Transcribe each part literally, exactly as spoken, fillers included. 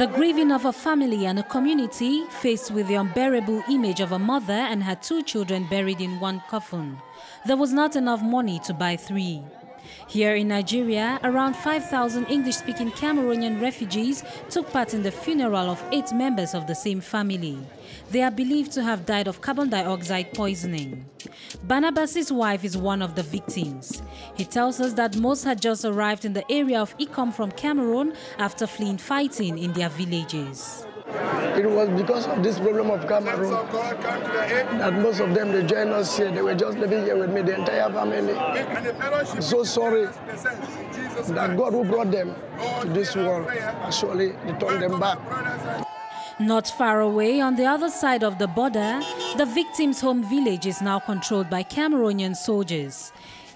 The grieving of a family and a community faced with the unbearable image of a mother and her two children buried in one coffin. There was not enough money to buy three. Here in Nigeria, around five thousand English-speaking Cameroonian refugees took part in the funeral of eight members of the same family. They are believed to have died of carbon dioxide poisoning. Barnabas's wife is one of the victims. He tells us that most had just arrived in the area of Ikom from Cameroon after fleeing fighting in their villages. It was because of this problem of Cameroon that most of them, they joined us here. They were just living here with me, the entire family. I'm so sorry that God who brought them to this world actually returned them back. Not far away, on the other side of the border, the victim's home village is now controlled by Cameroonian soldiers.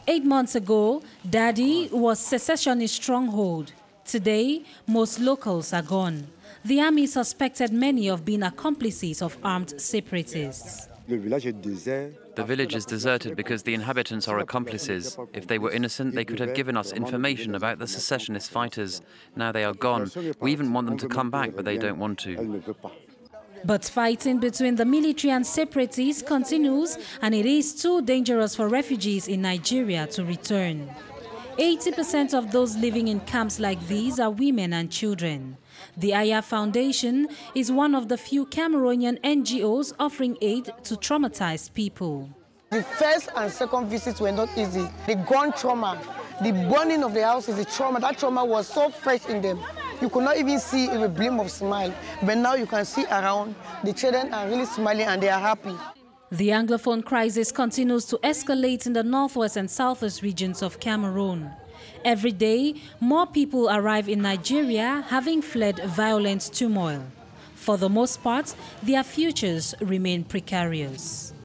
Eight months ago, Dadi was secessionist stronghold. Today, most locals are gone. The army suspected many of being accomplices of armed separatists. The village is deserted because the inhabitants are accomplices. If they were innocent, they could have given us information about the secessionist fighters. Now they are gone. We even want them to come back, but they don't want to. But fighting between the military and separatists continues, and it is too dangerous for refugees in Nigeria to return. eighty percent of those living in camps like these are women and children. The Aya Foundation is one of the few Cameroonian N G Os offering aid to traumatized people. The first and second visits were not easy. The gun trauma, the burning of the house is a trauma. That trauma was so fresh in them. You could not even see a gleam of smile. But now you can see around, the children are really smiling and they are happy. The Anglophone crisis continues to escalate in the northwest and southwest regions of Cameroon. Every day, more people arrive in Nigeria having fled violent turmoil. For the most part, their futures remain precarious.